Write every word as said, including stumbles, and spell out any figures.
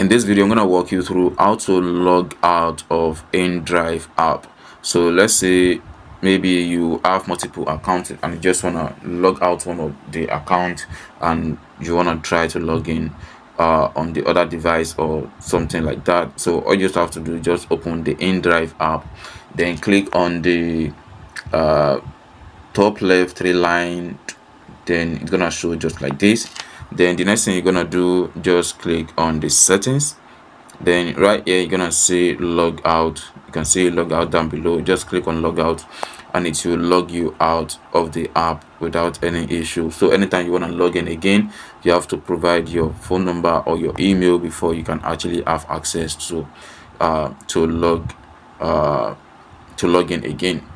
In this video, I'm going to walk you through how to log out of InDrive app. So let's say maybe you have multiple accounts and you just want to log out one of the account and you want to try to log in uh, on the other device or something like that. So all you just have to do is just open the InDrive app, then click on the uh, top left three line, then it's going to show just like this. Then the next thing you're gonna do, just click on the settings. Then right here you're gonna see log out. You can see log out down below. Just click on log out and it will log you out of the app without any issue. So anytime you want to log in again, you have to provide your phone number or your email before you can actually have access to uh to log uh to log in again.